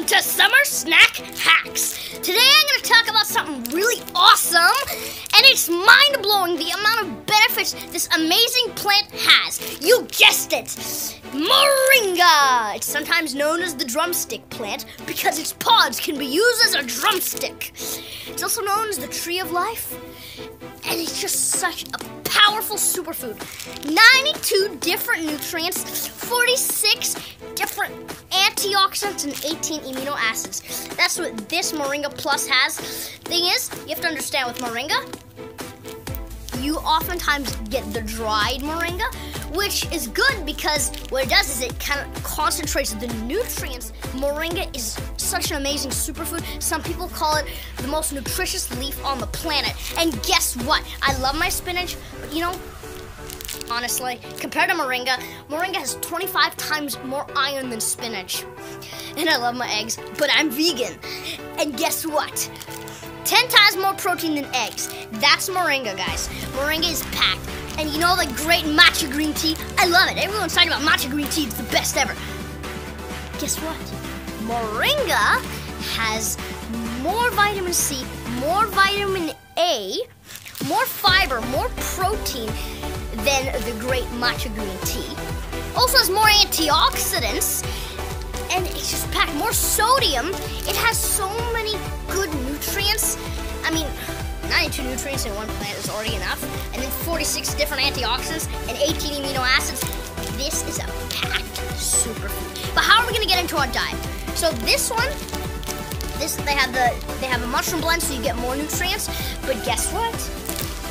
Welcome to Summer Snack Hacks. Today I'm going to talk about something really awesome, and it's mind-blowing the amount of benefits this amazing plant has. You guessed it! Moringa! It's sometimes known as the drumstick plant because its pods can be used as a drumstick. It's also known as the tree of life, and it's just such a powerful superfood. 92 different nutrients, 46 different antioxidants, and 18 amino acids. That's what this Moringa Plus has. Thing is, you have to understand with Moringa, you oftentimes get the dried Moringa, which is good because what it does is it kind of concentrates the nutrients. Moringa is such an amazing superfood. Some people call it the most nutritious leaf on the planet. And guess what? I love my spinach, but you know, honestly, compared to Moringa, Moringa has 25 times more iron than spinach. And I love my eggs, but I'm vegan. And guess what? 10 times more protein than eggs. That's Moringa, guys. Moringa is packed. And you know the great matcha green tea? I love it. Everyone's talking about matcha green tea. It's the best ever. Guess what? Moringa has more vitamin C, more vitamin A, more fiber, more protein than the great matcha green tea. Also has more antioxidants, and it's just packed. More sodium. It has so many good nutrients. I mean, 92 nutrients in one plant is already enough. And then 46 different antioxidants and 18 amino acids. This is a packed superfood. But how are we gonna get into our diet? So this one, they have a mushroom blend, so you get more nutrients. But guess what?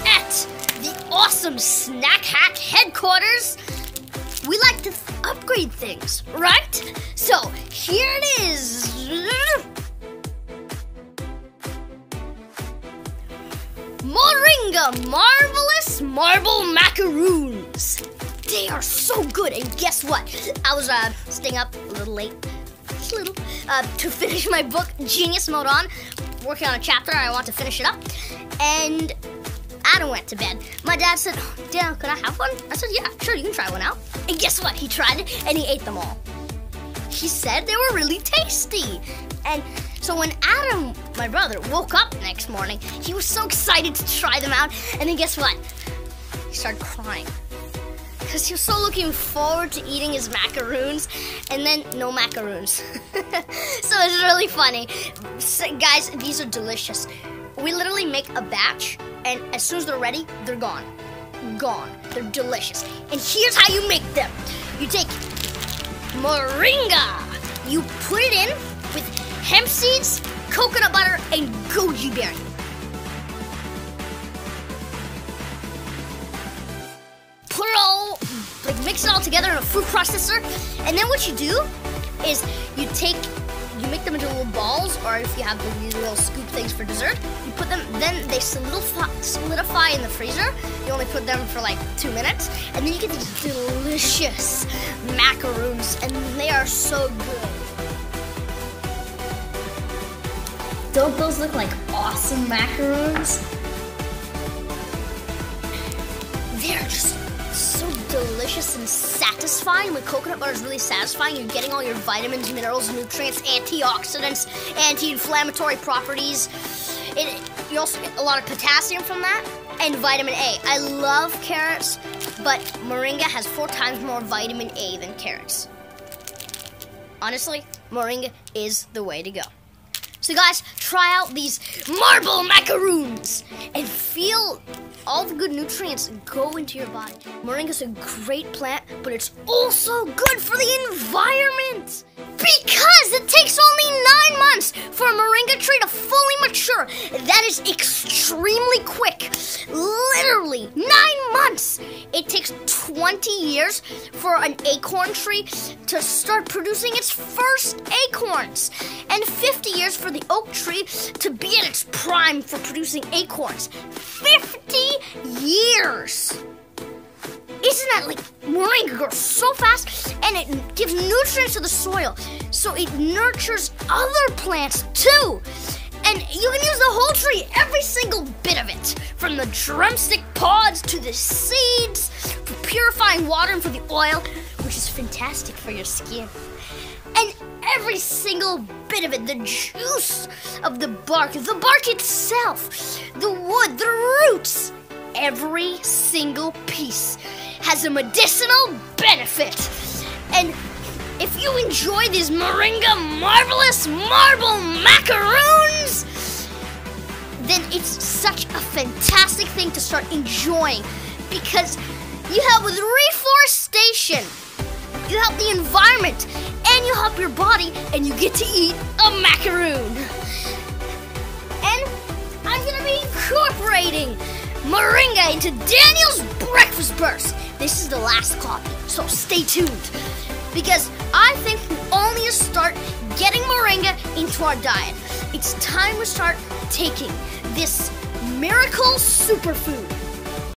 At the awesome Snack Hack headquarters, we like to upgrade things, right? So here it is. Moringa Marvelous Marble Macaroons. They are so good, and guess what? I was staying up a little late, to finish my book, Genius Mode On. Working on a chapter, I want to finish it up. And I went to bed. My dad said, "Oh, Dan, could I have one?" I said, "Yeah, sure, you can try one out." And guess what? He tried it, and he ate them all. He said they were really tasty. And so when Adam, my brother, woke up next morning, he was so excited to try them out. And then guess what? He started crying because he was so looking forward to eating his macaroons, and then no macaroons. So it's really funny. So guys, these are delicious. We literally make a batch, and as soon as they're ready, they're gone. Gone. They're delicious. And here's how you make them. You take Moringa. You put it in with hemp seeds, coconut butter, and goji berry. Put it all, like mix it all together in a food processor. And then what you do is you make them into little balls, or if you have these little scoop things for dessert, you put them, then they solidify in the freezer. You only put them for like 2 minutes, and then you get these delicious macaroons, and they are so good. Don't those look like awesome macaroons? They're just so delicious and satisfying. The coconut butter is really satisfying. You're getting all your vitamins, minerals, nutrients, antioxidants, anti-inflammatory properties. You also get a lot of potassium from that, and vitamin A. I love carrots, but Moringa has 4 times more vitamin A than carrots. Honestly, Moringa is the way to go. So guys, try out these marble macaroons and feel all the good nutrients go into your body. Moringa's a great plant, but it's also good for the environment because it takes only 9 months for a Moringa tree to fully mature. That is extremely quick. Literally, 9 months. It takes 20 years for an acorn tree to start producing its first acorns, and 50 years for the oak tree to be at its prime for producing acorns. 50 years! Isn't that like Moringa grows so fast, and it gives nutrients to the soil, so it nurtures other plants too. And you can use the whole tree, every single bit of it, from the drumstick pods to the seeds, for purifying water and for the oil, which is fantastic for your skin. And every single bit of it, the juice of the bark itself, the wood, the roots. Every single piece has a medicinal benefit. And if you enjoy these Moringa Marvelous Marble Macaroons, then it's such a fantastic thing to start enjoying, because you help with reforestation, you help the environment, and you help your body, and you get to eat a macaroon. And I'm gonna be incorporating Moringa into Daniel's Breakfast Burst. This is the last copy, so stay tuned, because I think we all need to start getting Moringa into our diet. It's time we start taking this miracle superfood